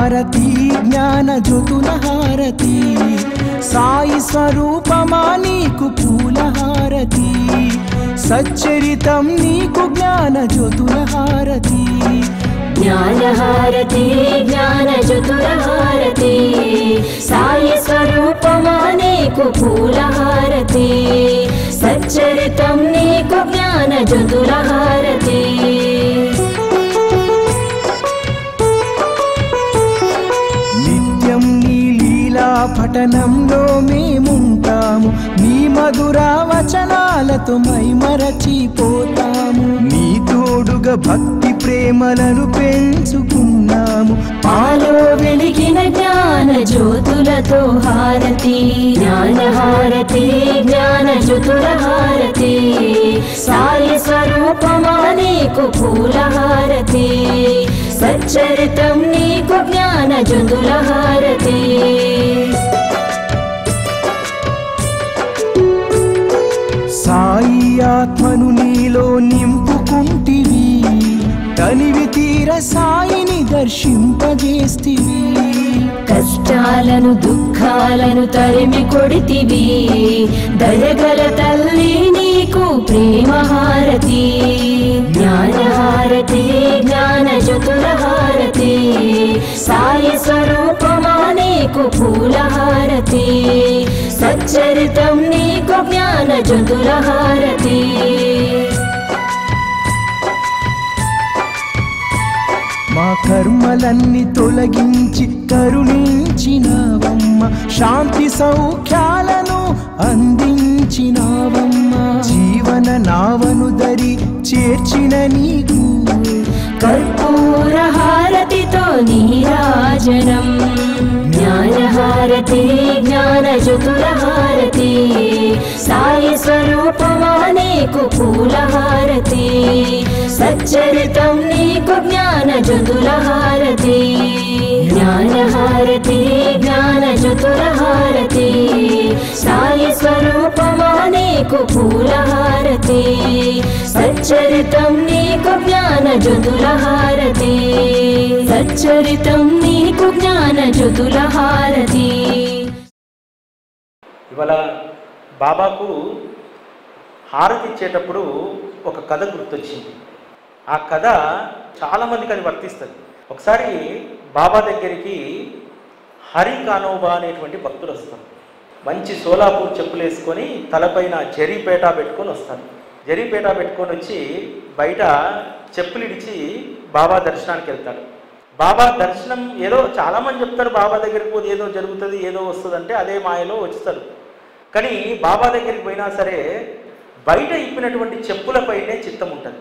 भारती ज्ञान ज्योतुन हारती साई स्वरूपमा नीकु पूल हारती सच्चरितम नीकु ज्ञान ज्योतुन हारती ज्ञान हारती ज्ञान ज्योतुन हारती साई स्वरूपमा नीकु पूल हारती सच्चरितम नीकु ज्ञान ज्योतुन हारती पठनंलो मेमुंटामु नी मधुरा वचनालतो मैमरचिपोतामु नी तोडुगा भक्ति प्रेमलनु पेंचुकुन्नामु पालो वेलिगिन ज्ञान ज्योतुलतो हारती ज्ञान ज्योतुल हारती साई स्वरूपमा नीकु पूल हारती सच्चरितं नीकु ज्ञान ज्योतुल हारती साई आत्मनु नीलो निंपुकुंटिवी तनिवि तीर साईनि दर्शिंपजेस्तिवी कष्टालनु दुःखालनु तरिमि कोडितिवी दयगल तल्ली नीकु प्रेम हारती ज्ञान ज्योतुल हारती साई स्वरूपमा नीकु पूल हारती सच्चरितं नीकु ज्ञान ज्योतुल हारती मा कर्मलन्नी तोलगिंचि करुणिंचिनावम्मा शांति सौख्यालनु अंदिंचिनावम्मा जीवन नावनु दरि चेर्चिन नीकु कर्पूर हारतितो नीराजनं ज्ञान हारति ज्ञान ज्योतुल हारति साई स्वरूपमा नीकु पूल हारति सच्चरितं नीकु ज्ञान ज्योतुल हारति ज्ञान ज्योतुल हारति साई स्वरूपमा नीकु पूल हारति सच्चरितं नीकु ज्ञान ज्योतुल हारति सच्चरितं नीकु ज्ञान ज्योतुल हारति। ఇవాళ బాబాకు హారతి ఇచ్చేటప్పుడు ఒక కథ గుర్తొచ్చింది. ఆ కథ చాలా మందికి అది వర్తిస్తుంది. ఒకసారి బాబా దగ్గరికి హరి కానోబా అనేటువంటి భక్తుడు వస్తాడు. మంచి సోలాపూర్ చెప్పులు వేసుకొని తలపైన జరీపేట పెట్టుకొని వస్తాడు. జరీపేట పెట్టుకొని వచ్చి బయట చెప్పులు ఇడిచి బాబా దర్శనానికి వెళ్తాడు. బాబా దర్శనం ఏదో చాలామంది చెప్తారు బాబా దగ్గరికి పోతే ఏదో జరుగుతుంది ఏదో వస్తుంది అంటే అదే మాయలో వచ్చేస్తారు. కానీ బాబా దగ్గరికి పోయినా సరే బయట ఇప్పినటువంటి చెప్పులపైనే చిత్తం ఉంటుంది.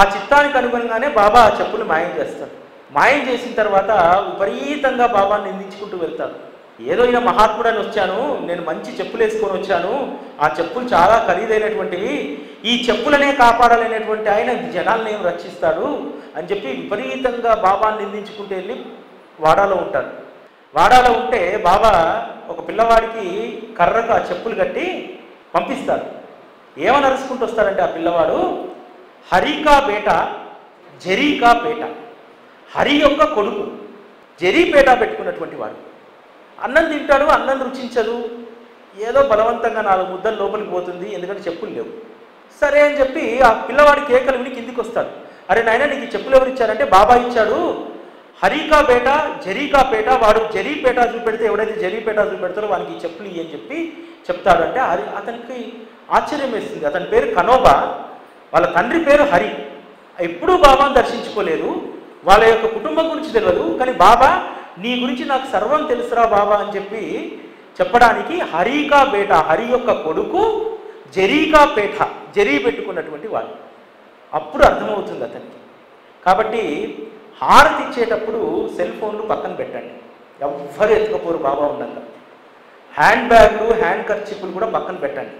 ఆ చిత్తానికి అనుగుణంగానే బాబా ఆ చెప్పులు మాయం చేస్తాడు. మాయం చేసిన తర్వాత విపరీతంగా బాబాను నిందించుకుంటూ వెళ్తాడు. ఏదో ఇలా మహాత్ముడు అని వచ్చాను, నేను మంచి చెప్పులు వేసుకొని వచ్చాను, ఆ చెప్పులు చాలా ఖరీదైనటువంటివి, ఈ చెప్పులనే కాపాడాలనేటువంటి ఆయన జనాలను ఏం రక్షిస్తాడు అని చెప్పి విపరీతంగా బాబాను నిందించుకుంటూ వెళ్ళి వాడాలో ఉంటాడు. వాడాలో ఉంటే బాబా ఒక పిల్లవాడికి కర్రకు ఆ చెప్పులు కట్టి పంపిస్తాడు. ఏమని అరుచుకుంటూ వస్తాడంటే ఆ పిల్లవాడు హరికా పేట జరీకా పేట, హరి యొక్క కొడుకు, జరీపేట పెట్టుకున్నటువంటి వాడు. అన్నం తింటాడు, అన్నం రుచించదు, ఏదో బలవంతంగా 4 ముద్దలు లోపలికి పోతుంది, ఎందుకంటే చెప్పులు లేవు. సరే అని చెప్పి ఆ పిల్లవాడి కేకలు విని కిందికి వస్తాడు. అరే నాయన, నీకు ఈ చెప్పులు ఎవరు ఇచ్చారంటే బాబా ఇచ్చాడు, హరికా పేట జరీకా పేట, వాడు జరీపేట చూపెడితే ఎవడైతే జరీపేట చూపెడతారో వానికి ఈ చెప్పులు ఇయ్యని చెప్పి చెప్తాడంటే అతనికి ఆశ్చర్యం వేస్తుంది. అతని పేరు కనోబా, వాళ్ళ తండ్రి పేరు హరి, ఎప్పుడూ బాబాను దర్శించుకోలేదు, వాళ్ళ యొక్క కుటుంబం గురించి తెలియదు, కానీ బాబా నీ గురించి నాకు సర్వం తెలుసురా బాబా అని చెప్పి చెప్పడానికి హరికా పేట, హరి యొక్క కొడుకు, జరీకా పేట, జరీ పెట్టుకున్నటువంటి వాడు. అప్పుడు అర్థమవుతుంది అతనికి. కాబట్టి హారతి ఇచ్చేటప్పుడు సెల్ ఫోన్లు పక్కన పెట్టండి, ఎవ్వరు ఎత్తుకపోరు బాబా ఉండగా. హ్యాండ్ బ్యాగ్లు హ్యాండ్ కర్చీపులు కూడా పక్కన పెట్టండి.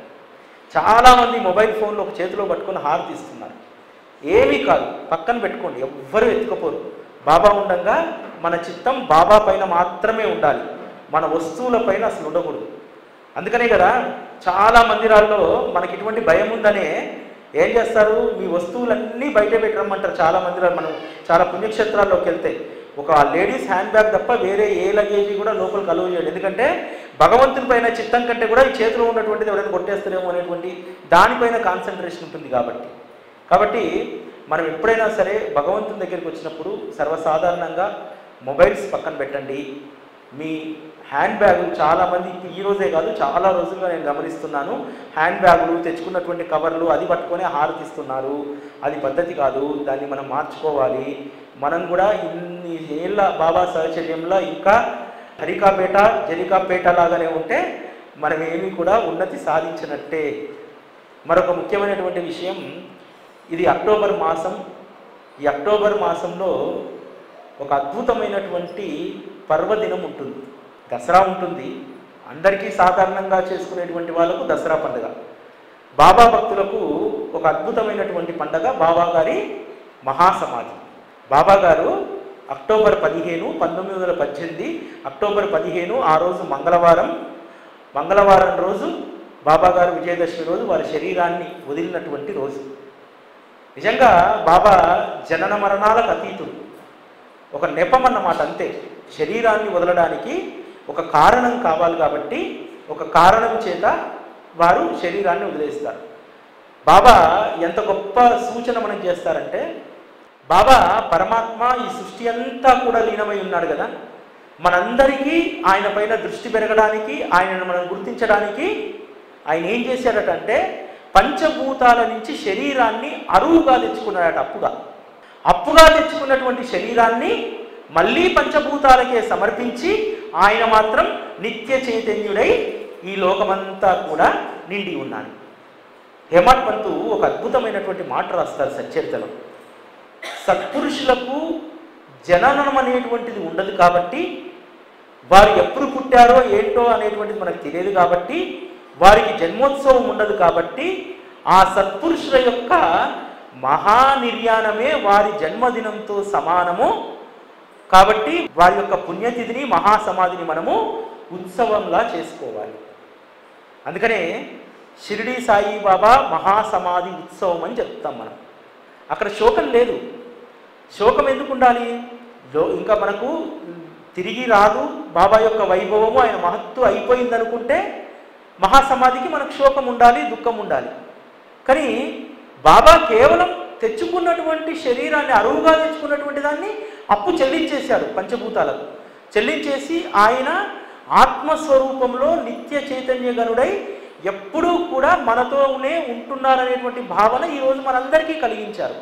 చాలామంది మొబైల్ ఫోన్లు ఒక చేతిలో పట్టుకొని హారతి ఇస్తున్నారు. ఏమీ కాదు, పక్కన పెట్టుకోండి, ఎవ్వరూ ఎత్తుకపోరు. బాబా ఉండగా మన చిత్తం బాబా పైన మాత్రమే ఉండాలి, మన వస్తువుల పైన అసలు ఉండకూడదు. అందుకనే కదా చాలా మందిరాల్లో మనకి ఇటువంటి భయం ఉందనే ఏం చేస్తారు, మీ వస్తువులన్నీ బయట పెట్టమంటారు. చాలా మందిరాలు, మనం చాలా పుణ్యక్షేత్రాల్లోకి వెళ్తే लेडीस हैंड बैग तप वेरे ये लगेजी लोपल कल एंकंटे भगवंत पैन चित्त कंटे कोटेमने दादी पैन कांसंट्रेशन काबट्टी మనం ఎప్పుడైనా సరే భగవంతుని దగ్గరికి వచ్చినప్పుడు సర్వసాధారణంగా మొబైల్స్ పక్కన పెట్టండి। మీ హ్యాండ్ బ్యాగ్ చాలా మంది ఈ రోజే కాదు చాలా రోజులుగా నేను గమనిస్తున్నాను హ్యాండ్ బ్యాగులు తెచ్చుకున్నటువంటి కవర్లు అది పట్టుకొని హారతిస్తున్నారు। అది పద్ధతి కాదు, దాన్ని మనం మార్చుకోవాలి। మనం కూడా ఇన్ని ఏళ్ళ బాబా సహచర్యంలో ఇంకా హరికాపేట జలికాపేట లాగానే ఉంటే మనం ఏమీ కూడా ఉన్నతి సాధించినట్టే। మరొక ముఖ్యమైనటువంటి విషయం ఇది అక్టోబర్ మాసం। ఈ అక్టోబర్ మాసంలో ఒక అద్భుతమైనటువంటి పర్వదినం ఉంటుంది, దసరా ఉంటుంది। అందరికీ సాధారణంగా చేసుకునేటువంటి వాళ్ళకు దసరా పండుగ, బాబా భక్తులకు ఒక అద్భుతమైనటువంటి పండుగ బాబా గారి మహాసమాధి। బాబా గారు అక్టోబర్ 15, 1918 ఆ రోజు మంగళవారం రోజు బాబా గారు విజయదశమి రోజు వారి శరీరాన్ని వదిలినటువంటి రోజు। నిజంగా బాబా జనన మరణాలకు అతీతుడు, ఒక నెపమన్నమాట అంతే। శరీరాన్ని వదలడానికి ఒక కారణం కావాలి కాబట్టి ఒక కారణం చేత వారు శరీరాన్ని వదిలేస్తారు। బాబా ఎంత గొప్ప సూచన మనం చేస్తారంటే, బాబా పరమాత్మ ఈ సృష్టి అంతా కూడా లీనమై ఉన్నాడు కదా, మనందరికీ ఆయన పైన దృష్టి పెరగడానికి ఆయనను మనం గుర్తించడానికి ఆయన ఏం చేశారటంటే పంచభూతాల నుంచి శరీరాన్ని అరువుగా తెచ్చుకున్నాడట, అప్పుగా తెచ్చుకున్నటువంటి శరీరాన్ని మళ్ళీ పంచభూతాలకే సమర్పించి ఆయన మాత్రం నిత్య చైతన్యుడై ఈ లోకమంతా కూడా నిండి ఉన్నాడు। హేమడ్ పంతు ఒక అద్భుతమైనటువంటి మాట రాస్తారు సచ్చరిత్రలో, సత్పురుషులకు జననం అనేటువంటిది ఉండదు కాబట్టి వారు ఎప్పుడు పుట్టారో ఏంటో అనేటువంటిది మనకు తెలియదు కాబట్టి వారికి జన్మోత్సవం ఉండదు కాబట్టి ఆ సత్పురుషుల యొక్క మహానిర్యాణమే వారి జన్మదినంతో సమానము కాబట్టి వారి యొక్క పుణ్యతిథిని మహాసమాధిని మనము ఉత్సవంలా చేసుకోవాలి। అందుకనే షిరిడి సాయిబాబా మహాసమాధి ఉత్సవం అని చెప్తాం మనం। అక్కడ శోకం లేదు, శోకం ఎందుకు ఉండాలి? ఇంకా మనకు తిరిగి రాదు బాబా యొక్క వైభవము, ఆయన మహత్తు అయిపోయిందనుకుంటే మహాసమాధికి మనకు శోకం ఉండాలి, దుఃఖం ఉండాలి। కానీ బాబా కేవలం తెచ్చుకున్నటువంటి శరీరాన్ని అరువుగా తెచ్చుకున్నటువంటి దాన్ని అప్పు చెల్లించేశారు, పంచభూతాలకు చెల్లించేసి ఆయన ఆత్మస్వరూపంలో నిత్య చైతన్య గణుడై ఎప్పుడూ కూడా మనతోనే ఉంటున్నారనేటువంటి భావన ఈరోజు మనందరికీ కలిగించారు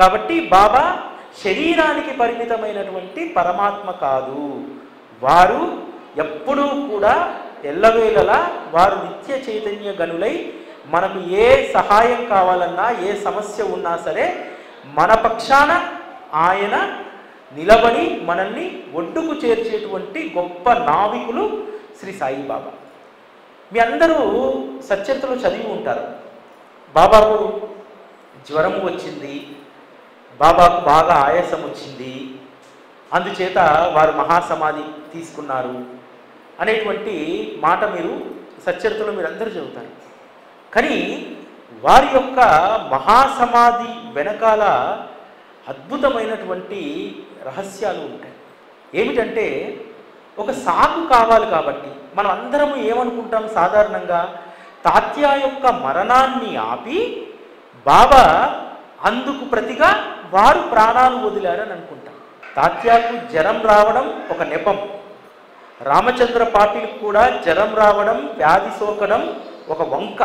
కాబట్టి బాబా శరీరానికి పరిమితమైనటువంటి పరమాత్మ కాదు, వారు ఎప్పుడూ కూడా ఎల్లవేళలా వారు నిత్య చైతన్య గనులై మనకు ఏ సహాయం కావాలన్నా ఏ సమస్య ఉన్నా సరే మన పక్షాన ఆయన నిలబడి మనల్ని ఒడ్డుకు చేర్చేటువంటి గొప్ప నావికులు శ్రీ సాయిబాబా। మీ అందరూ సచ్చరిత్రలు చదివి ఉంటారు, బాబాకు జ్వరం వచ్చింది, బాబాకు బాగా ఆయాసం వచ్చింది, అందుచేత వారు మహాసమాధి తీసుకున్నారు అనేటువంటి మాట మీరు సచ్చరిత్రలో మీరందరూ చదువుతారు। కానీ వారి యొక్క మహాసమాధి వెనకాల అద్భుతమైనటువంటి రహస్యాలు ఉంటాయి। ఏమిటంటే ఒక సాగు కావాలి కాబట్టి మనం అందరము ఏమనుకుంటాం, సాధారణంగా తాత్యా యొక్క మరణాన్ని ఆపి బాబా అందుకు ప్రతిగా వారు ప్రాణాలు వదిలారని అనుకుంటాం। తాత్యాకు జ్వరం రావడం ఒక నెపం, రామచంద్ర పాటిల్ కూడా జ్వరం రావడం వ్యాధి సోకడం ఒక వంక,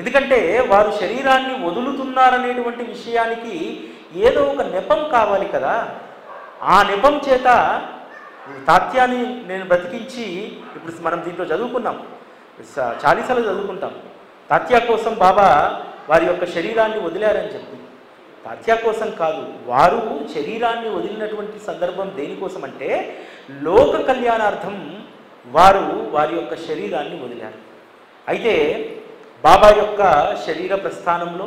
ఎందుకంటే వారు శరీరాన్ని వదులుతున్నారనేటువంటి విషయానికి ఏదో ఒక నెపం కావాలి కదా। ఆ నెపం చేత తాత్యాన్ని నేను బ్రతికించి ఇప్పుడు మనం దీంట్లో చదువుకున్నాం, చాలీసాలు చదువుకుంటాం, తాత్యా కోసం బాబా వారి యొక్క శరీరాన్ని వదిలారని చెప్పి, తాత్యా కోసం కాదు వారు శరీరాన్ని వదిలినటువంటి సందర్భం దేనికోసం అంటే లోక కళ్యాణార్థం వారు వారి యొక్క శరీరాన్ని వదిలారు। అయితే బాబా యొక్క శరీర ప్రస్థానంలో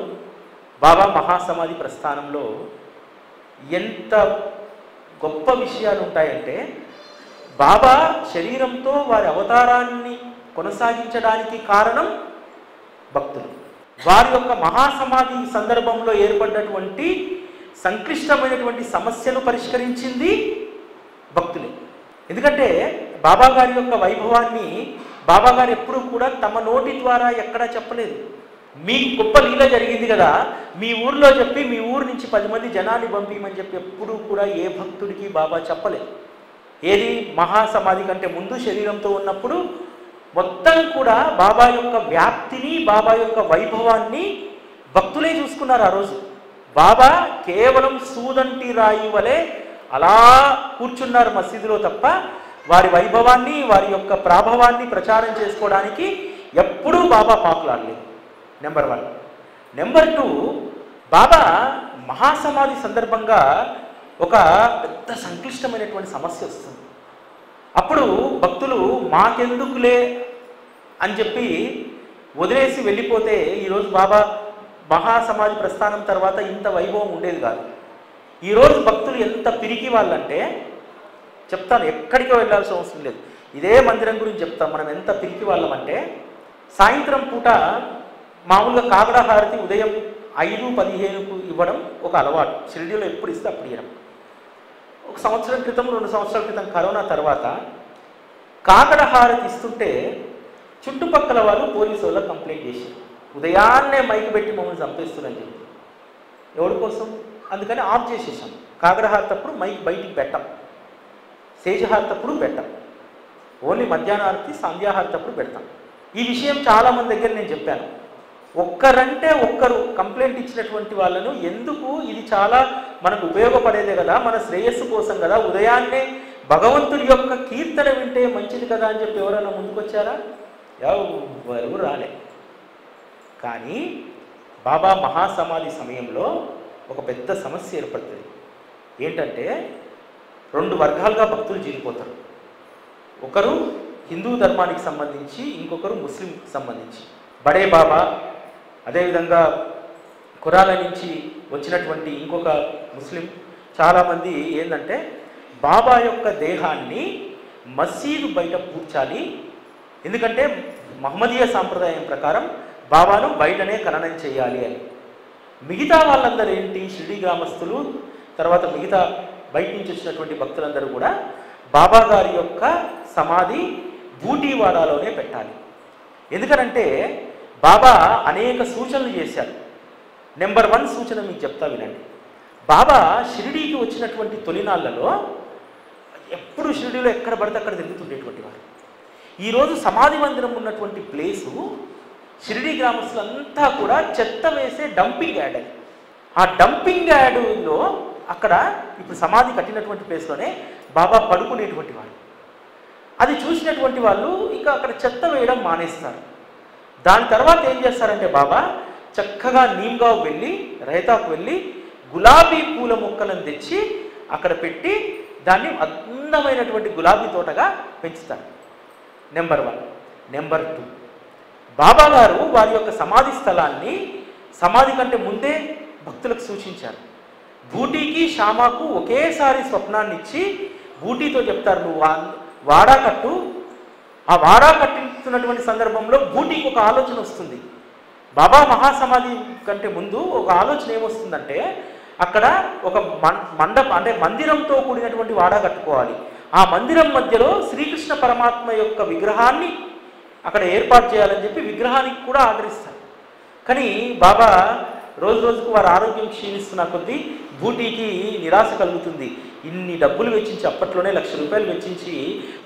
బాబా మహాసమాధి ప్రస్థానంలో ఎంత గొప్ప విషయాలు ఉంటాయంటే బాబా శరీరంతో వారి అవతారాన్ని కొనసాగించడానికి కారణం భక్తులు, వారి యొక్క మహాసమాధి సందర్భంలో ఏర్పడినటువంటి సంక్లిష్టమైనటువంటి సమస్యను పరిష్కరించింది భక్తులే. ఎందుకంటే బాబా గారి యొక్క వైభవాన్ని బాబా గారు ఎప్పుడూ కూడా తమ నోటి ద్వారా ఎక్కడా చెప్పలేదు. మీ గొప్ప లీల జరిగింది కదా మీ ఊర్లో చెప్పి మీ ఊరు నుంచి 10 మంది జనాన్ని పంపించమని చెప్పి ఎప్పుడూ కూడా ఏ భక్తుడికి బాబా చెప్పలేదు. ఏది మహాసమాధి కంటే ముందు శరీరంతో ఉన్నప్పుడు మొత్తం కూడా బాబా యొక్క వ్యాప్తిని బాబా యొక్క వైభవాన్ని భక్తులే చూసుకున్నారు. ఆ రోజు బాబా కేవలం సూదంటి రాయి వలె అలా కూర్చున్నారు మసీదులో తప్ప వారి వైభవాన్ని వారి యొక్క ప్రాభవాన్ని ప్రచారం చేసుకోవడానికి ఎప్పుడూ బాబా పాకులాడలేదు. నెంబర్ 1. నెంబర్ 2, బాబా మహాసమాధి సందర్భంగా ఒక పెద్ద సంక్లిష్టమైనటువంటి సమస్య వస్తుంది. అప్పుడు భక్తులు మాకెందుకులే అని చెప్పి వదిలేసి వెళ్ళిపోతే ఈరోజు బాబా మహాసమాధి ప్రస్థానం తర్వాత ఇంత వైభవం ఉండేది కాదు. ఈరోజు భక్తులు ఎంత పిరికి వాళ్ళంటే చెప్తాను, ఎక్కడికో వెళ్ళాల్సిన అవసరం లేదు. ఇదే మందిరం గురించి చెప్తాం మనం ఎంత పిరికి వాళ్ళమంటే, సాయంత్రం పూట మామూలుగా కాగడా హారతి ఉదయం 5:15కు ఇవ్వడం ఒక అలవాటు, షెడ్యూల్ ఎప్పుడు ఇస్తే అప్పుడు ఇవ్వడం. ఒక సంవత్సరం క్రితం 2 సంవత్సరాల క్రితం కరోనా తర్వాత కాగడ హారతి ఇస్తుంటే చుట్టుపక్కల వాళ్ళు పోలీసు వాళ్ళకి కంప్లైంట్ చేశారు, ఉదయాన్నే మైక్ పెట్టి మమ్మల్ని చంపేస్తున్నారని చెప్పి. ఎవరి కోసం? అందుకని ఆఫ్ చేసేసాం. కాగడ హారతప్పుడు మైక్ బయటికి పెట్టాం, సేజ హారతప్పుడు పెట్టాం, ఓన్లీ మధ్యాహ్న హారతి సంధ్యాహారతప్పుడు పెడతాం. ఈ విషయం చాలామంది దగ్గర నేను చెప్పాను. ఒక్కరంటే ఒక్కరు కంప్లైంట్ ఇచ్చినటువంటి వాళ్ళను ఎందుకు, ఇది చాలా మనకు ఉపయోగపడేదే కదా, మన శ్రేయస్సు కోసం కదా, ఉదయాన్నే భగవంతుడి యొక్క కీర్తన వింటే మంచిది కదా అని చెప్పి ఎవరైనా ముందుకొచ్చారా? ఎవరు రాలే. కానీ బాబా మహాసమాధి సమయంలో ఒక పెద్ద సమస్య ఏర్పడుతుంది. ఏంటంటే 2 వర్గాలుగా భక్తులు జీలిపోతారు. ఒకరు హిందూ ధర్మానికి సంబంధించి, ఇంకొకరు ముస్లిం సంబంధించి. బడే బాబా, అదేవిధంగా కురాల నుంచి వచ్చినటువంటి ఇంకొక ముస్లిం, చాలామంది ఏంటంటే బాబా యొక్క దేహాన్ని మసీదు బయట పూడ్చాలి, ఎందుకంటే మహమ్మదీయ సాంప్రదాయం ప్రకారం బాబాను బయటనే ఖననం చేయాలి అని. మిగతా వాళ్ళందరూ ఏంటి, షిరిడి గ్రామస్తులు, తర్వాత మిగతా బయట నుంచి వచ్చినటువంటి భక్తులందరూ కూడా బాబా గారి యొక్క సమాధి బూటీవాడాలోనే పెట్టాలి. ఎందుకనంటే బాబా అనేక సూచనలు చేశారు. నెంబర్ 1 సూచన మీకు చెప్తా వినండి. బాబా షిరిడీకి వచ్చినటువంటి తొలినాళ్లలో ఎప్పుడు షిరిడీలో ఎక్కడ పడితే అక్కడ తిరుగుతుండేటువంటి వారు. ఈరోజు సమాధి మందిరం ఉన్నటువంటి ప్లేసు షిరిడీ గ్రామస్తులంతా కూడా చెత్త వేసే డంపింగ్ యాడ్ అది. ఆ డంపింగ్ యాడ్లో అక్కడ ఇప్పుడు సమాధి కట్టినటువంటి ప్లేస్లోనే బాబా పడుకునేటువంటి వారు. అది చూసినటువంటి వాళ్ళు ఇంకా అక్కడ చెత్త వేయడం మానేస్తారు. దాని తర్వాత ఏం చేస్తారంటే బాబా చక్కగా నీమ్గావ్ వెళ్ళి, రైతాకు వెళ్ళి గులాబీ పూల మొక్కలను తెచ్చి అక్కడ పెట్టి దాన్ని అందమైనటువంటి గులాబీ తోటగా పెంచుతారు. నెంబర్ 1. నెంబర్ 2, బాబా గారు వారి యొక్క సమాధి స్థలాన్ని సమాధి కంటే ముందే భక్తులకు సూచించారు. బూటీకి షామాకు ఒకేసారి స్వప్నాన్ని ఇచ్చి బూటీతో చెప్తారు, నువ్వు వాడా కట్టు. ఆ వాడా కట్టిస్తున్నటువంటి సందర్భంలో బూటీకి ఒక ఆలోచన వస్తుంది. బాబా మహాసమాధి కంటే ముందు ఒక ఆలోచన ఏమొస్తుందంటే అక్కడ ఒక మండపం అంటే మందిరంతో కూడినటువంటి వాడా కట్టుకోవాలి. ఆ మందిరం మధ్యలో శ్రీకృష్ణ పరమాత్మ యొక్క విగ్రహాన్ని అక్కడ ఏర్పాటు చేయాలని చెప్పి విగ్రహానికి కూడా ఆర్డర్ ఇస్తారు. కానీ బాబా రోజు రోజుకు వారి ఆరోగ్యం క్షీణిస్తున్న కొద్దీ బూటీకి నిరాశ కలుగుతుంది. ఇన్ని డబ్బులు వెచ్చించి, అప్పట్లోనే 1,00,000 రూపాయలు వెచ్చించి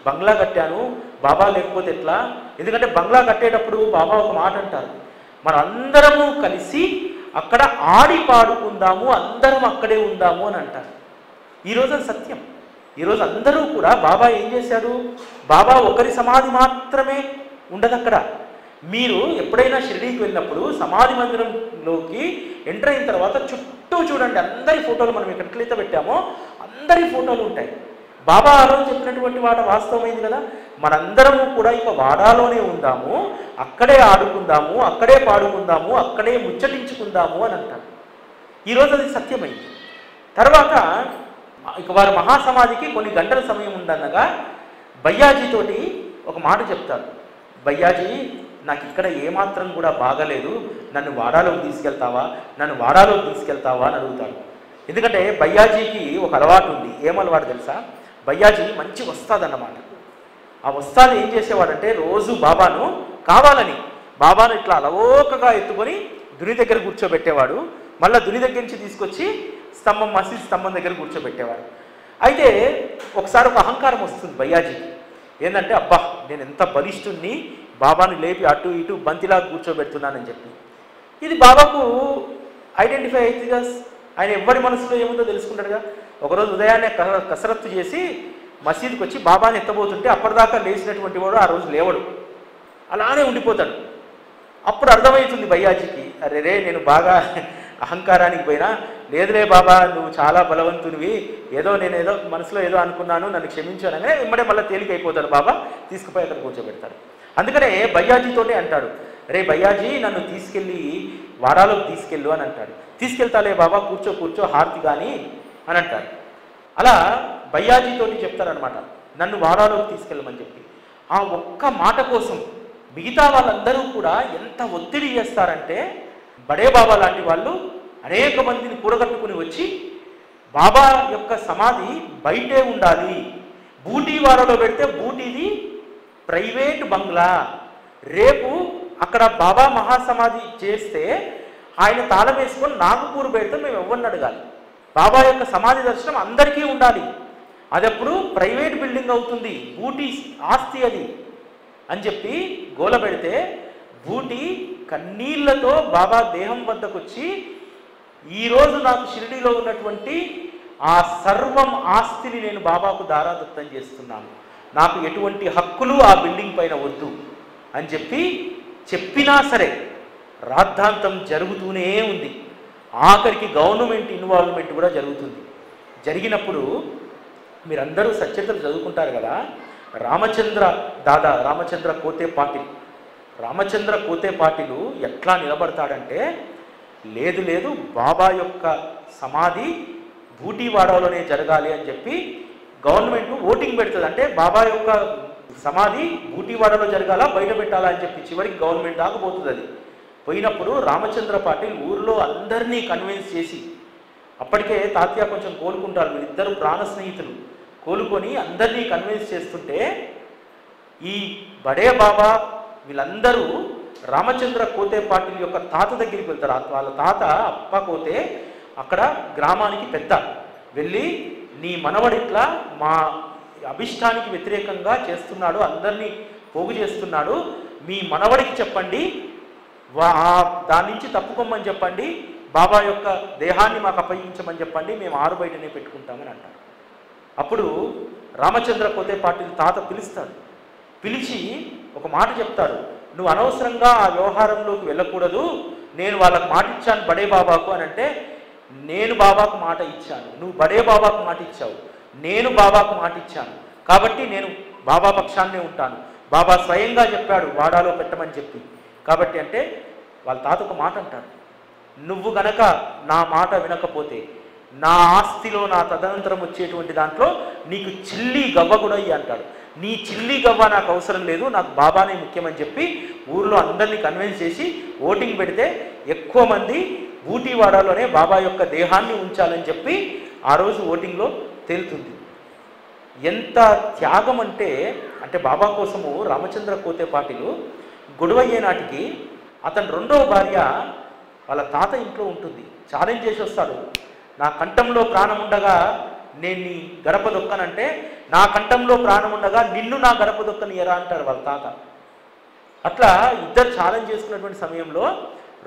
బంగ్లా కట్టాను, బాబా లేకపోతే ఎట్లా? ఎందుకంటే బంగ్లా కట్టేటప్పుడు బాబా ఒక మాట అంటారు, మనందరము కలిసి అక్కడ ఆడి పాడుకుందాము, అందరం అక్కడే ఉందాము అని అంటారు. ఈరోజు అది సత్యం. ఈరోజు అందరూ కూడా బాబా ఏం చేశారు, బాబా ఒకరి సమాధి మాత్రమే ఉండదు అక్కడ. మీరు ఎప్పుడైనా షిరిడీకి వెళ్ళినప్పుడు సమాధి మందిరంలోకి ఎంటర్ అయిన తర్వాత చుట్టూ చూడండి, అందరి ఫోటోలు మనం ఎక్కడికైతే పెట్టామో అందరి ఫోటోలు ఉంటాయి. బాబా ఆ రోజు చెప్పినటువంటి వాట వాస్తవమైంది కదా, మనందరము కూడా ఇక వాడాలోనే ఉందాము, అక్కడే ఆడుకుందాము, అక్కడే పాడుకుందాము, అక్కడే ముచ్చటించుకుందాము అని అంటారు. ఈరోజు అది సత్యమైంది. తర్వాత ఇక వారు మహాసమాధికి కొన్ని గంటల సమయం ఉందనగా భయ్యాజీతోటి ఒక మాట చెప్తారు, భయ్యాజీ నాకు ఇక్కడ ఏమాత్రం కూడా బాగలేదు, నన్ను వాడాలోకి తీసుకెళ్తావా, నన్ను వాడాలోకి తీసుకెళ్తావా అని అడుగుతాడు. ఎందుకంటే భయ్యాజీకి ఒక అలవాటు ఉంది. ఏమలవాటు తెలుసా? బయ్యాజీ మంచి వస్తాదన్నమాట. ఆ వస్తాది ఏం చేసేవాడంటే రోజు బాబాను కావాలని బాబాను ఇట్లా అలవోకగా ఎత్తుకొని దుని దగ్గర కూర్చోబెట్టేవాడు. మళ్ళీ దుని దగ్గర నుంచి తీసుకొచ్చి స్తంభం మసీద్ స్తంభం దగ్గర కూర్చోబెట్టేవాడు. అయితే ఒకసారి ఒక అహంకారం వస్తుంది బయ్యాజీకి. ఏంటంటే అబ్బా నేను ఎంత బలిష్ఠుణ్ణి, బాబాను లేపి అటు ఇటు బంతిలా కూర్చోబెడుతున్నానని చెప్పి. ఇది బాబాకు ఐడెంటిఫై అవుతుందిగా, ఆయన ఎవరి మనసులో ఏముందో తెలుసుకుంటాడుగా. ఒకరోజు ఉదయాన్నే కసరత్తు చేసి మసీదుకి వచ్చి బాబాని ఎత్తబోతుంటే అప్పటిదాకా లేచినటువంటి వాడు ఆ రోజు లేవడు, అలానే ఉండిపోతాడు. అప్పుడు అర్థమవుతుంది బయ్యాజీకి, అరే రే నేను బాగా అహంకారానికి పోయినా, లేదులే బాబా నువ్వు చాలా బలవంతునివి, ఏదో నేనేదో మనసులో ఏదో అనుకున్నాను, నన్ను క్షమించాను అనగానే ఇమ్మడే మళ్ళీ తేలికైపోతాడు బాబా, తీసుకుపోయి అక్కడ కూర్చోబెడతాడు. అందుకనే బయ్యాజీతోనే అంటాడు, రే బయ్యాజీ నన్ను తీసుకెళ్ళి వారాలోకి తీసుకెళ్ళు అని అంటాడు. తీసుకెళ్తాలే బాబా కూర్చో కూర్చో హారతి కానీ అని అంటాడు. అలా బయ్యాజీతోని చెప్తారనమాట, నన్ను వారాలోకి తీసుకెళ్ళమని చెప్పి. ఆ ఒక్క మాట కోసం మిగతా వాళ్ళందరూ కూడా ఎంత ఒత్తిడి చేస్తారంటే, బడే బాబా లాంటి వాళ్ళు అనేక మందిని కూడగట్టుకుని వచ్చి బాబా యొక్క సమాధి బయటే ఉండాలి, బూటీ వారాలో పెడితే బూటీది ప్రైవేట్ బంగ్లా, రేపు అక్కడ బాబా మహాసమాధి చేస్తే ఆయన తాళం వేసుకొని నాగపూర్ పెడితే మేము ఎవరిని అడగాలి, బాబా యొక్క సమాధి దర్శనం అందరికీ ఉండాలి, అదప్పుడు ప్రైవేట్ బిల్డింగ్ అవుతుంది, బూటీ ఆస్తి అది అని చెప్పి గోల పెడితే బూటీ కన్నీళ్లతో బాబా దేహం వద్దకు వచ్చి, ఈరోజు నాకు షిరిడీలో ఉన్నటువంటి ఆ సర్వం ఆస్తిని నేను బాబాకు దారాదత్తం చేస్తున్నాను, నాకు ఎటువంటి హక్కులు ఆ బిల్డింగ్ పైన వద్దు అని చెప్పి చెప్పినా సరే రాద్ధాంతం జరుగుతూనే ఉంది. ఆఖరికి గవర్నమెంట్ ఇన్వాల్వ్మెంట్ కూడా జరుగుతుంది. జరిగినప్పుడు మీరందరూ సత్యతలు చదువుకుంటారు కదా, రామచంద్ర కోతే పాటిలు ఎట్లా నిలబడతాడంటే, లేదు లేదు బాబా యొక్క సమాధి బూటీవాడలోనే జరగాలి అని చెప్పి గవర్నమెంట్ ఓటింగ్ పెడుతుంది. అంటే బాబా యొక్క సమాధి బూటీవాడలో జరగాల బయట పెట్టాలా అని చెప్పి చివరికి గవర్నమెంట్ దాకపోతుంది. అది పోయినప్పుడు రామచంద్ర పాటిల్ ఊరిలో అందరినీ కన్విన్స్ చేసి, అప్పటికే తాత్య కొంచెం కోలుకుంటారు, వీళ్ళిద్దరు ప్రాణ స్నేహితులు, కోలుకొని అందరినీ కన్విన్స్ చేస్తుంటే ఈ బడే బాబా వీళ్ళందరూ రామచంద్ర కోతే పాటిల్ యొక్క తాత దగ్గరికి వెళ్తారు. వాళ్ళ తాత అప్ప కోతే అక్కడ గ్రామానికి పెద్ద, వెళ్ళి నీ మనవడిట్లా మా అభిష్టానికి వ్యతిరేకంగా చేస్తున్నాడు, అందరినీ పోగు చేస్తున్నాడు, మీ మనవడికి చెప్పండి, దాని నుంచి తప్పుకోమని చెప్పండి, బాబా యొక్క దేహాన్ని మాకు అప్పగించమని చెప్పండి, మేము ఆరు బయటనే పెట్టుకుంటామని అంటారు. అప్పుడు రామచంద్ర కోతే పాటిల్ తాత పిలుస్తాడు, పిలిచి ఒక మాట చెప్తాడు, నువ్వు అనవసరంగా ఆ వ్యవహారంలోకి వెళ్ళకూడదు, నేను వాళ్ళకు మాట ఇచ్చాను బడే బాబాకు అని అంటే, నేను బాబాకు మాట ఇచ్చాను, నువ్వు బడే బాబాకు మాట ఇచ్చావు, నేను బాబాకు మాట ఇచ్చాను కాబట్టి నేను బాబా పక్షాన్నే ఉంటాను, బాబా స్వయంగా చెప్పాడు వాడాలో పెట్టమని చెప్పి కాబట్టి అంటే, వాళ్ళ తాత ఒక మాట అంటాడు, నువ్వు గనక నా మాట వినకపోతే నా ఆస్తిలో నా తదనంతరం వచ్చేటువంటి దాంట్లో నీకు చిల్లి గవ్వ కూడా ఇయ్యి అంటాడు. నీ చిల్లి గవ్వ నాకు అవసరం లేదు, నాకు బాబానే ముఖ్యమని చెప్పి ఊర్లో అందరినీ కన్విన్స్ చేసి ఓటింగ్ పెడితే ఎక్కువ మంది బూటీవాడలోనే బాబా యొక్క దేహాన్ని ఉంచాలని చెప్పి ఆ రోజు ఓటింగ్లో తేలుతుంది. ఎంత త్యాగం అంటే, బాబా కోసము రామచంద్ర కోతే పాటిలు గొడవయ్యే నాటికి అతను రెండవ భార్య వాళ్ళ తాత ఇంట్లో ఉంటుంది, ఛాలెంజ్ చేసి వస్తాడు, నా కంఠంలో ప్రాణం ఉండగా నేను నీ గడప దొక్కనంటే, నా కంఠంలో ప్రాణం ఉండగా నిన్ను నా గడప దొక్కని ఎరా అంటాడు వాళ్ళ తాత. అట్లా ఇద్దరు ఛాలెంజ్ చేసుకున్నటువంటి సమయంలో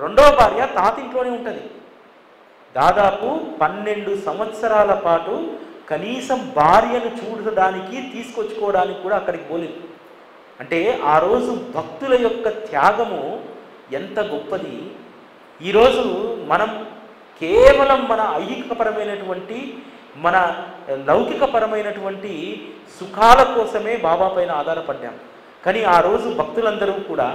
రెండవ భార్య తాత ఇంట్లోనే ఉంటుంది. దాదాపు 12 సంవత్సరాల పాటు కనీసం భార్యను చూడడానికి తీసుకొచ్చుకోవడానికి కూడా అక్కడికి పోలేదు. అంటే ఆ రోజు భక్తుల యొక్క త్యాగము ఎంత గొప్పది. ఈరోజు మనం కేవలం మన ఐహికపరమైనటువంటి మన లౌకికపరమైనటువంటి సుఖాల కోసమే బాబా పైన ఆధారపడ్డాం. కానీ ఆ రోజు భక్తులందరూ కూడా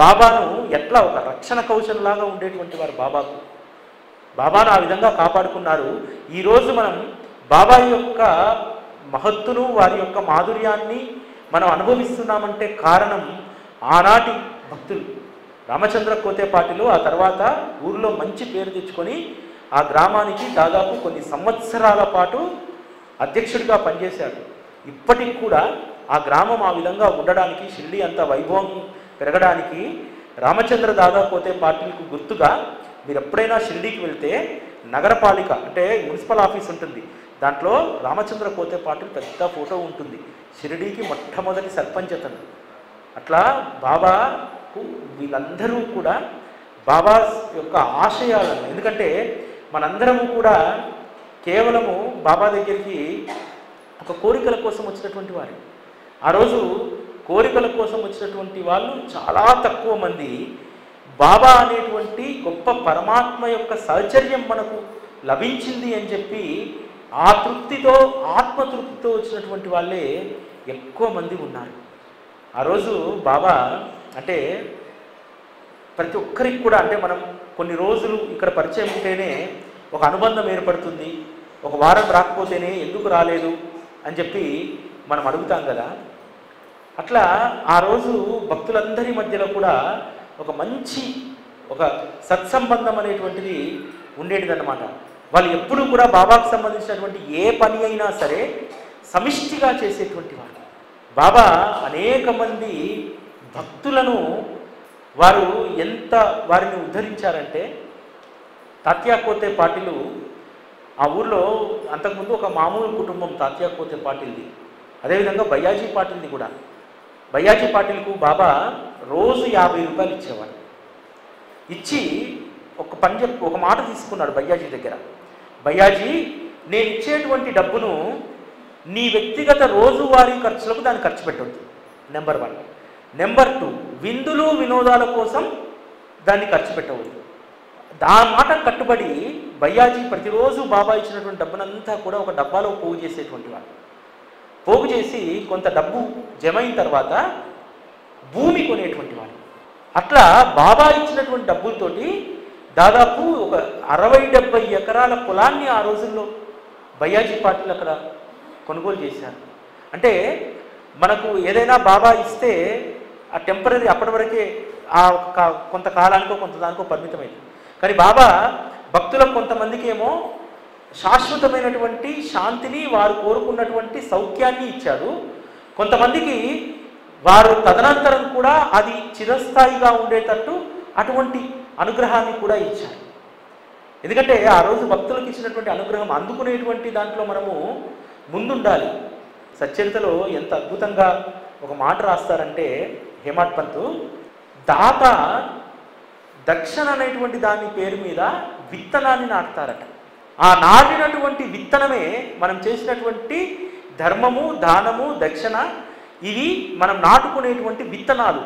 బాబాను ఎట్లా ఒక రక్షణ కవచంలాగా ఉండేటువంటి వారు, బాబాను ఆ విధంగా కాపాడుకున్నారు. ఈరోజు మనం బాబా యొక్క మహత్తును వారి యొక్క మాధుర్యాన్ని మనం అనుభవిస్తున్నామంటే కారణం ఆనాటి భక్తులు. రామచంద్ర కోతే పాటిలు ఆ తర్వాత ఊర్లో మంచి పేరు తెచ్చుకొని ఆ గ్రామానికి దాదాపు కొన్ని సంవత్సరాల పాటు అధ్యక్షుడిగా పనిచేశాడు. ఇప్పటికి కూడా ఆ గ్రామం ఆ విధంగా ఉండడానికి, షిర్డీ అంత వైభవం పెరగడానికి రామచంద్ర దాదా కోతే పార్టీలకు గుర్తుగా మీరు ఎప్పుడైనా షిర్డీకి వెళ్తే నగరపాలిక అంటే మున్సిపల్ ఆఫీస్ ఉంటుంది, దాంట్లో రామచంద్ర కోతే పార్టీలు పెద్ద ఫోటో ఉంటుంది. షిర్డీకి మొట్టమొదటి సర్పంచ్ అతను. అట్లా బాబాకు వీళ్ళందరూ కూడా బాబా యొక్క ఆశయాలను, ఎందుకంటే మనందరము కూడా కేవలము బాబా దగ్గరికి ఒక కోరికల కోసం వచ్చినటువంటి వారు. ఆ రోజు కోరికల కోసం వచ్చినటువంటి వాళ్ళు చాలా తక్కువ మంది. బాబా అనేటువంటి గొప్ప పరమాత్మ యొక్క సహచర్యం మనకు లభించింది అని చెప్పి ఆ తృప్తితో, ఆత్మతృప్తితో వచ్చినటువంటి వాళ్ళే ఎక్కువ మంది ఉన్నారు. ఆ రోజు బాబా అంటే ప్రతి ఒక్కరికి కూడా, అంటే మనం కొన్ని రోజులు ఇక్కడ పరిచయం ఉంటేనే ఒక అనుబంధం ఏర్పడుతుంది. ఒక వారం రాకపోతేనే ఎందుకు రాలేదు అని చెప్పి మనం అడుగుతాం కదా. అట్లా ఆ రోజు భక్తులందరి మధ్యలో కూడా ఒక మంచి ఒక సత్సంబంధం అనేటువంటిది ఉండేటిదన్నమాట. వాళ్ళు ఎప్పుడూ కూడా బాబాకు సంబంధించినటువంటి ఏ పని అయినా సరే సమిష్టిగా చేసేటువంటి వారు. బాబా అనేక మంది భక్తులను వారు ఎంత వారిని ఉద్ధరించారంటే, తాత్యా కోతే పాటిలు ఆ ఊర్లో అంతకుముందు ఒక మామూలు కుటుంబం తాత్యా కోతే పాటిల్ది, అదేవిధంగా బయ్యాజీ పాటిల్ది కూడా. బయ్యాజీ పాటిల్కు బాబా రోజు 50 రూపాయలు ఇచ్చేవాడు. ఇచ్చి ఒక పని చెప్పి ఒక మాట తీసుకున్నాడు బయ్యాజీ దగ్గర. బయ్యాజీ, నేను ఇచ్చేటువంటి డబ్బును నీ వ్యక్తిగత రోజువారీ ఖర్చులకు దాన్ని ఖర్చు పెట్టొద్దు, నెంబర్ 1. నెంబర్ 2, విందులు వినోదాల కోసం దాన్ని ఖర్చు పెట్టవద్దు. దా మాట కట్టుబడి బయ్యాజీ ప్రతిరోజు బాబా ఇచ్చినటువంటి డబ్బునంతా కూడా ఒక డబ్బాలో పోగు చేసేటువంటి వాడు. పోగు చేసి కొంత డబ్బు జమ అయిన తర్వాత భూమి కొనేటువంటి వాడు. అట్లా బాబా ఇచ్చినటువంటి డబ్బులతోటి దాదాపు ఒక 60-70 ఎకరాల పొలాన్ని ఆ రోజుల్లో బయ్యాజీ పాటిల్ అక్కడ కొనుగోలు చేశారు. అంటే మనకు ఏదైనా బాబా ఇస్తే ఆ టెంపరీ అప్పటి వరకే ఆ కొంతకాలానికో కొంతదానికో పరిమితమైంది. కానీ బాబా భక్తులకు కొంతమందికి ఏమో శాశ్వతమైనటువంటి శాంతిని, వారు కోరుకున్నటువంటి సౌఖ్యాన్ని ఇచ్చాడు. కొంతమందికి వారు తదనంతరం కూడా అది చిరస్థాయిగా ఉండేటట్టు అటువంటి అనుగ్రహాన్ని కూడా ఇచ్చారు. ఎందుకంటే ఆ రోజు భక్తులకు ఇచ్చినటువంటి అనుగ్రహం అందుకునేటువంటి దాంట్లో మనము ముందుండాలి. సచ్చరితలో ఎంత అద్భుతంగా ఒక మాట రాస్తారంటే హేమడ్ పంతు, దాత దక్షిణ అనేటువంటి దాని పేరు మీద విత్తనాన్ని నాటుతారట. ఆ నాటినటువంటి విత్తనమే మనం చేసినటువంటి ధర్మము, దానము, దక్షిణ. ఇవి మనం నాటుకునేటువంటి విత్తనాలు,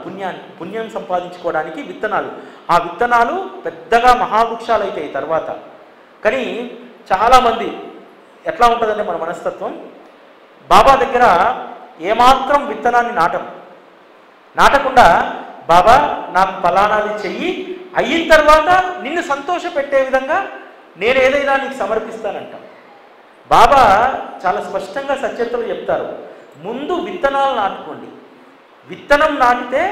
పుణ్యం సంపాదించుకోవడానికి విత్తనాలు. ఆ విత్తనాలు పెద్దగా మహావృక్షాలు అవుతాయి తర్వాత. కానీ చాలామంది ఎట్లా ఉంటుందంటే మన మనస్తత్వం, బాబా దగ్గర ఏమాత్రం విత్తనాన్ని నాటకుండా బాబా నాకు ఫలానాది చెయ్యి, అయిన తర్వాత నిన్ను సంతోషపెట్టే విధంగా నేను ఏదైనా నీకు సమర్పిస్తానంట. బాబా చాలా స్పష్టంగా సచ్చరితలు చెప్తారు, ముందు విత్తనాలు నాటుకోండి, విత్తనం నాటితే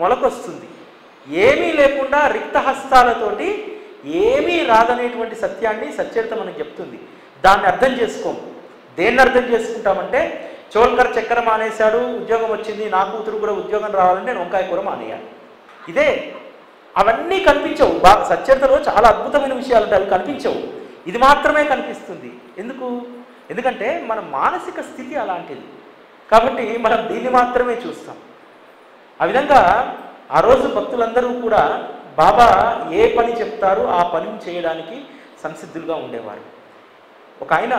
మొలకొస్తుంది. ఏమీ లేకుండా రిక్తహస్తాలతోటి ఏమీ రాదనేటువంటి సత్యాన్ని సచ్చరిత మనకు చెప్తుంది. దాన్ని అర్థం చేసుకోము. దేన్ని అర్థం చేసుకుంటామంటే, చోల్కర్ చక్కెర మానేశాడు, ఉద్యోగం వచ్చింది, నా కూతురు కూడా ఉద్యోగం రావాలంటే నేను వంకాయ కూర మానేయాలి. ఇదే. అవన్నీ కనిపించవు. బాబా సచ్చరితలో చాలా అద్భుతమైన విషయాలు ఉంటాయి, అవి కనిపించవు. ఇది మాత్రమే కనిపిస్తుంది. ఎందుకంటే మన మానసిక స్థితి అలాంటిది కాబట్టి మనం దీన్ని మాత్రమే చూస్తాం. ఆ విధంగా ఆ రోజు భక్తులందరూ కూడా బాబా ఏ పని చెప్తారో ఆ పనిని చేయడానికి సంసిద్ధులుగా ఉండేవారు. ఒక ఆయన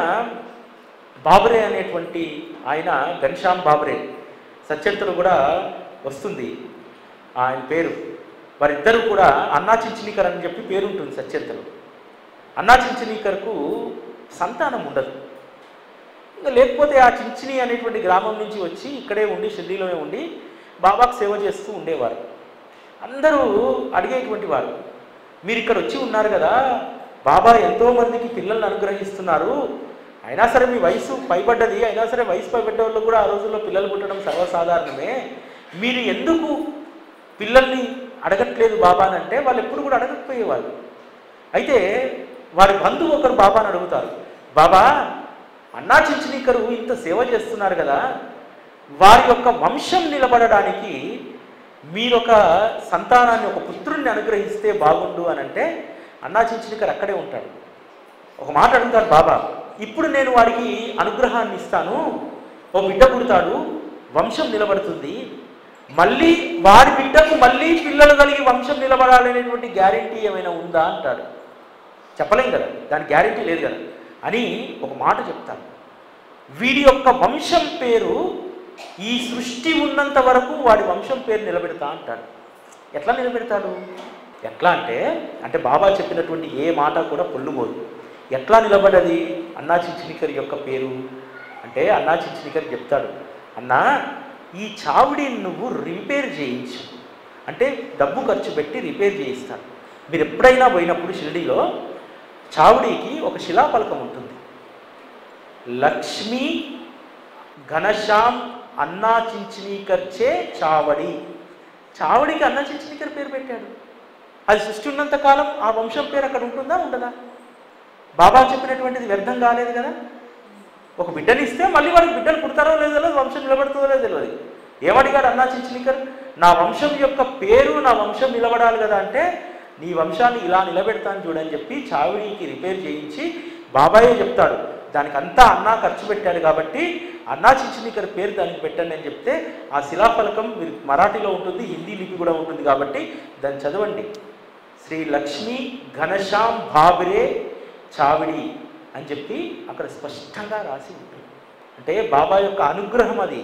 బాబరే అనేటువంటి ఆయన, ఘన్శ్యామ్ బాబరే, సచ్చరితలు కూడా వస్తుంది ఆయన పేరు. వారిద్దరూ కూడా అన్నా చించనీకర్ అని చెప్పి పేరు ఉంటుంది సచ్చరితలు. అన్నా చించనీకర్కు సంతానం ఉండదు. ఇంకా లేకపోతే ఆ చించిని అనేటువంటి గ్రామం నుంచి వచ్చి ఇక్కడే ఉండి, షిర్డీలోనే ఉండి బాబాకు సేవ చేస్తూ ఉండేవారు. అందరూ అడిగేటువంటి వారు, మీరు ఇక్కడ వచ్చి ఉన్నారు కదా, బాబా ఎంతోమందికి పిల్లల్ని అనుగ్రహిస్తున్నారు, అయినా సరే మీ వయసు పైబడ్డది, అయినా సరే వయసు పైబడ్డ వాళ్ళు కూడా ఆ రోజుల్లో పిల్లలు పుట్టడం సర్వసాధారణమే, మీరు ఎందుకు పిల్లల్ని అడగట్లేదు బాబాని అంటే వాళ్ళు ఎప్పుడు కూడా అడగకపోయేవాళ్ళు. అయితే వారి బంధువు ఒకరు బాబాని అడుగుతారు, బాబా అన్నా చించనీకరు ఇంత సేవ చేస్తున్నారు కదా, వారి యొక్క వంశం నిలబడడానికి మీరొక సంతానాన్ని ఒక పుత్రుణ్ణి అనుగ్రహిస్తే బాగుండు అని అంటే అన్నా చించనీకర్ అక్కడే ఉంటాడు. ఒక మాట అడుగుతారు బాబా, ఇప్పుడు నేను వారికి అనుగ్రహాన్ని ఇస్తాను, ఓ బిడ్డ పుడతాడు, వంశం నిలబడుతుంది, మళ్ళీ వారి బిడ్డకు మళ్ళీ పిల్లలు కలిగి వంశం నిలబడాలనేటువంటి గ్యారెంటీ ఏమైనా ఉందా అంటాడు. చెప్పలేం కదా, దాని గ్యారెంటీ లేదు కదా అని ఒక మాట చెప్తాను. వీడి యొక్క వంశం పేరు ఈ సృష్టి ఉన్నంత వరకు వాడి వంశం పేరు నిలబెడతా అంటాడు. ఎట్లా నిలబెడతాడు, ఎట్లా అంటే అంటే బాబా చెప్పినటువంటి ఏ మాట కూడా పొల్లుబోదు. ఎట్లా నిలబడది అన్నా చించనీకర్ యొక్క పేరు అంటే, అన్నా చించనీకర్ చెప్తాడు, అన్నా ఈ చావుడిని నువ్వు రిపేర్ చేయించు అంటే డబ్బు ఖర్చు పెట్టి రిపేర్ చేయిస్తాను. మీరు ఎప్పుడైనా పోయినప్పుడు షిరిడీలో చావుడికి ఒక శిలాఫలకం ఉంటుంది, లక్ష్మీ ఘనశ్యాం అన్నా చించనీకర్ చే చావడి. చావడికి అన్నా చించనీకర్ పేరు పెట్టాడు. అది సృష్టి ఉన్నంత కాలం ఆ వంశం పేరు అక్కడ ఉంటుందా, ఉండదా? బాబా చెప్పినటువంటిది వ్యర్థం కాలేదు కదా. ఒక బిడ్డని ఇస్తే మళ్ళీ వాడికి బిడ్డలు పుడతారో లేదో తెలియదు, వంశం నిలబడుతుందో లేదో తెలియదు. ఏమడిగాడు అన్నా చించనీకర్, నా వంశం యొక్క పేరు నా వంశం నిలబడాలి కదా అంటే నీ వంశాన్ని ఇలా నిలబెడతాను చూడని చెప్పి చావుడికి రిపేర్ చేయించి బాబాయే చెప్తాడు, దానికి అంతా అన్నా ఖర్చు పెట్టాడు కాబట్టి అన్నా చించనీకర్ పేరు దానికి పెట్టండి అని చెప్తే ఆ శిలాఫలకం మరాఠీలో ఉంటుంది, హిందీ లిపి కూడా ఉంటుంది కాబట్టి దాన్ని చదవండి. శ్రీ లక్ష్మీ ఘనశ్యాం భాబ్రే చావిడి అని చెప్పి అక్కడ స్పష్టంగా రాసి ఉంటుంది. అంటే బాబా యొక్క అనుగ్రహం అది.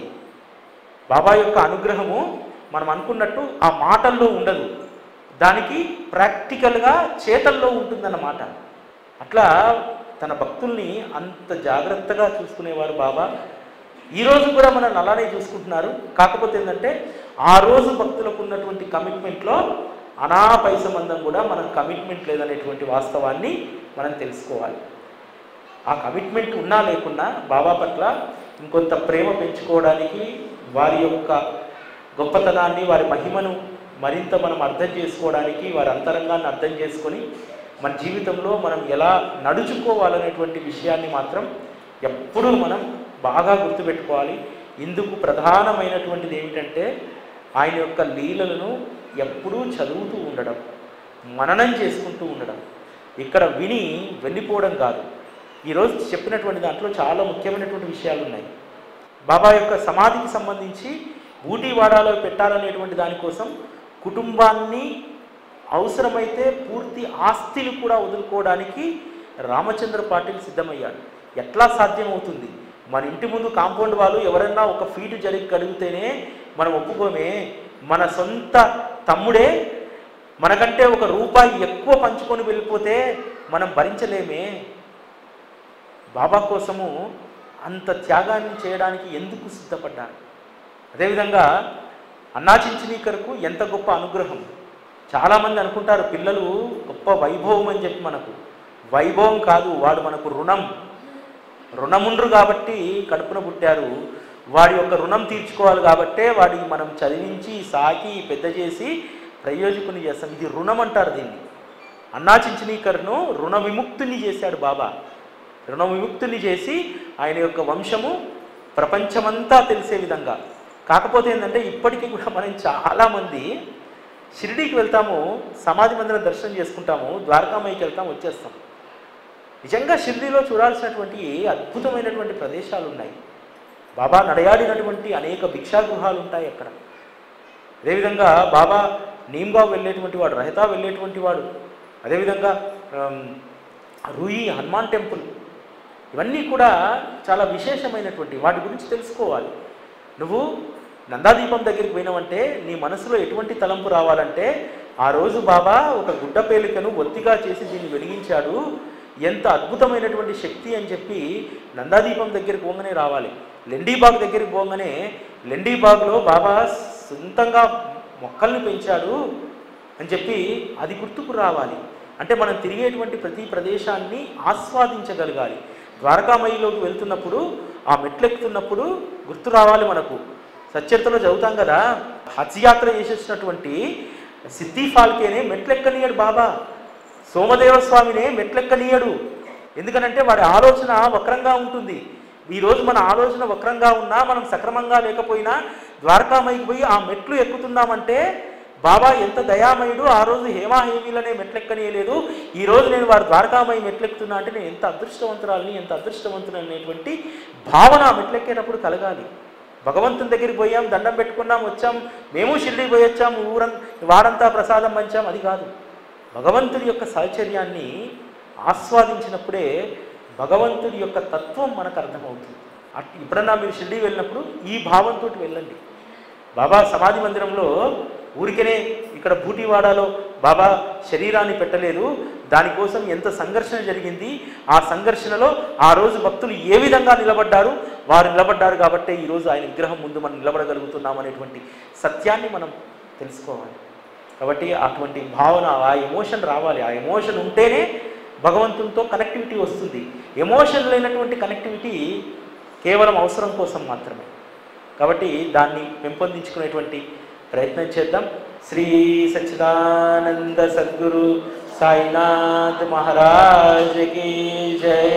బాబా యొక్క అనుగ్రహము మనం అనుకున్నట్టు ఆ మాటల్లో ఉండదు, దానికి ప్రాక్టికల్గా చేతల్లో ఉంటుందన్నమాట. అట్లా తన భక్తుల్ని అంత జాగ్రత్తగా చూసుకునేవారు బాబా. ఈరోజు కూడా మనం అలానే చూసుకుంటున్నారు. కాకపోతే ఏంటంటే ఆ రోజు భక్తులకు ఉన్నటువంటి కమిట్మెంట్లో అనా పైసమందం కూడా మనం కమిట్మెంట్ లేదనేటువంటి వాస్తవాన్ని మనం తెలుసుకోవాలి. ఆ కమిట్మెంట్ ఉన్నా లేకున్నా బాబా పట్ల ఇంకొంత ప్రేమ పెంచుకోవడానికి, వారి యొక్క గొప్పతనాన్ని వారి మహిమను మరింత మనం అర్థం చేసుకోవడానికి, వారి అంతరంగాన్ని అర్థం చేసుకొని మన జీవితంలో మనం ఎలా నడుచుకోవాలనేటువంటి విషయాన్ని మాత్రం ఎప్పుడూ మనం బాగా గుర్తుపెట్టుకోవాలి. ఇందుకు ప్రధానమైనటువంటిది ఏమిటంటే ఆయన యొక్క లీలలను ఎప్పుడూ చదువుతూ ఉండడం, మననం చేసుకుంటూ ఉండడం, ఇక్కడ విని వెళ్ళిపోవడం కాదు. ఈరోజు చెప్పినటువంటి దాంట్లో చాలా ముఖ్యమైనటువంటి విషయాలు ఉన్నాయి. బాబా యొక్క సమాధికి సంబంధించి ఊటీవాడాలో పెట్టాలనేటువంటి దానికోసం కుటుంబాన్ని, అవసరమైతే పూర్తి ఆస్తిని కూడా వదులుకోవడానికి రామచంద్ర పాటిల్ సిద్ధమయ్యాడు. ఎట్లా సాధ్యమవుతుంది? మన ఇంటి ముందు కాంపౌండ్ వాళ్ళు ఎవరన్నా ఒక ఫీటు జరిగి కడిగితేనే మనం ఒప్పుకోమే. మన సొంత తమ్ముడే మనకంటే ఒక రూపాయి ఎక్కువ పంచుకొని వెళ్ళిపోతే మనం భరించలేమే. బాబా కోసము అంత త్యాగాన్ని చేయడానికి ఎందుకు సిద్ధపడ్డారు? అదేవిధంగా అన్నా చించనీకర్కు ఎంత గొప్ప అనుగ్రహం. చాలామంది అనుకుంటారు పిల్లలు గొప్ప వైభవం అని చెప్పి, మనకు వైభవం కాదు, వాడు మనకు రుణముండ్రు కాబట్టి కడుపున పుట్టారు. వాడి యొక్క రుణం తీర్చుకోవాలి కాబట్టే వాడికి మనం చదివించి సాకి పెద్ద చేసి ప్రయోజకుని చేస్తాం. ఇది రుణం అంటారు దీన్ని. అన్నా చించనీకర్ను రుణ విముక్తుని చేశాడు బాబా. రుణ విముక్తుని చేసి ఆయన యొక్క వంశము ప్రపంచమంతా తెలిసే విధంగా. కాకపోతే ఏంటంటే ఇప్పటికీ కూడా మనం చాలామంది షిరిడీకి వెళ్తాము, సమాధి మందిరం దర్శనం చేసుకుంటాము, ద్వారకామాయికి వెళ్తాము, వచ్చేస్తాం. నిజంగా షిరిడీలో చూడాల్సినటువంటి అద్భుతమైనటువంటి ప్రదేశాలు ఉన్నాయి. బాబా నడయాడినటువంటి అనేక భిక్షాగృహాలు ఉంటాయి అక్కడ. అదేవిధంగా బాబా నీమ్గావ్ వెళ్ళేటువంటి వాడు, రహతా వెళ్ళేటువంటి వాడు, అదేవిధంగా రూయి హనుమాన్ టెంపుల్, ఇవన్నీ కూడా చాలా విశేషమైనటువంటి వాటి గురించి తెలుసుకోవాలి. నువ్వు నందాదీపం దగ్గరికి పోయినావంటే నీ మనసులో ఎటువంటి తలంపు రావాలంటే ఆ రోజు బాబా ఒక గుడ్డ పేలికను ఒత్తిగా చేసి దీన్ని వెలిగించాడు, ఎంత అద్భుతమైనటువంటి శక్తి అని చెప్పి నందాదీపం దగ్గరికి పోగానే రావాలి. లెండీబాగ్ దగ్గరికి పోగానే లెండీబాగ్లో బాబా సొంతంగా మొక్కల్ని పెంచాడు అని చెప్పి అది గుర్తుకు రావాలి. అంటే మనం తిరిగేటువంటి ప్రతి ప్రదేశాన్ని ఆస్వాదించగలగాలి. ద్వారకామయిలోకి వెళ్తున్నప్పుడు ఆ మెట్లెక్కుతున్నప్పుడు గుర్తు రావాలి మనకు. సచ్చరితలో చదువుతాం కదా, హజ్ యాత్ర చేసేసినటువంటి సిద్ధి ఫాల్కేనే మెట్లెక్కనీయడు బాబా, సోమదేవస్వామినే మెట్లెక్కనీయడు. ఎందుకనంటే వాడి ఆలోచన వక్రంగా ఉంటుంది. ఈ రోజు మన ఆలోచన వక్రంగా ఉన్నా మనం సక్రమంగా లేకపోయినా ద్వారకామయికి పోయి ఆ మెట్లు ఎక్కుతున్నామంటే బాబా ఎంత దయామయుడు. ఆ రోజు హేమాహేమీలనే మెట్లెక్కనేయలేదు, ఈ రోజు నేను వారు ద్వారకామయి మెట్లెక్కుతున్నా అంటే నేను ఎంత అదృష్టవంతురాలని, ఎంత అదృష్టవంతులు అనేటువంటి భావన మెట్లెక్కేటప్పుడు కలగాలి. భగవంతుని దగ్గరికి పోయాం, దండం పెట్టుకున్నాం, వచ్చాం, మేము షిరిడి పోయొచ్చాం, వారంతా ప్రసాదం పంచాం, అది కాదు. భగవంతుడి యొక్క సాహచర్యాన్ని ఆస్వాదించినప్పుడే భగవంతుడి యొక్క తత్వం మనకు అర్థమవుతుంది. ఎప్పుడన్నా మీరు షిరిడి వెళ్ళినప్పుడు ఈ భావంతో వెళ్ళండి. బాబా సమాధి మందిరంలో ఊరికనే ఇక్కడ బూటివాడాలో బాబా శరీరాన్ని పెట్టలేదు, దానికోసం ఎంత సంఘర్షణ జరిగింది, ఆ సంఘర్షణలో ఆ రోజు భక్తులు ఏ విధంగా నిలబడ్డారు, వారు నిలబడ్డారు కాబట్టే ఈరోజు ఆయన విగ్రహం ముందు మనం నిలబడగలుగుతున్నాం అనేటువంటి సత్యాన్ని మనం తెలుసుకోవాలి. కాబట్టి అటువంటి భావన, ఆ ఎమోషన్ రావాలి. ఆ ఎమోషన్ ఉంటేనే భగవంతునితో కనెక్టివిటీ వస్తుంది. ఎమోషన్ లేనటువంటి కనెక్టివిటీ కేవలం అవసరం కోసం మాత్రమే. కాబట్టి దాన్ని పెంపొందించుకునేటువంటి ప్రయత్నం చేద్దాం. శ్రీ సచ్చిదానంద సద్గురు సాయినాథ్ మహారాజ్ కీ జై.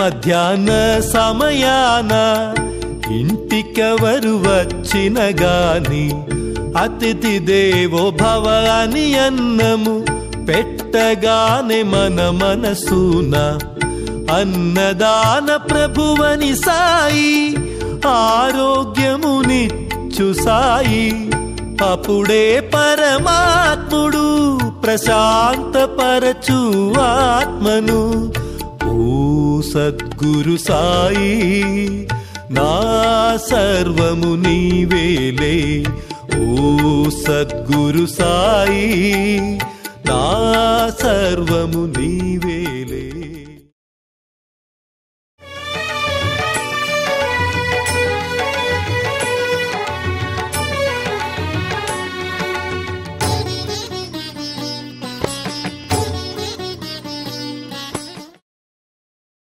మధ్యాహ్న సమయాన ఇంటికెవరు వచ్చిన గాని అతిథి దేవో భవ అని అన్నము పెట్టగానే మన మనసున అన్నదాన ప్రభువని సాయి ఆరోగ్యమునిచ్చు సాయి. అప్పుడే పరమాత్ముడు ప్రశాంతపరచు ఆత్మను. సద్గురు సాయి నా సర్వము నీవేలే. ఓ సద్గురు సాయి నా సర్వము నీవే.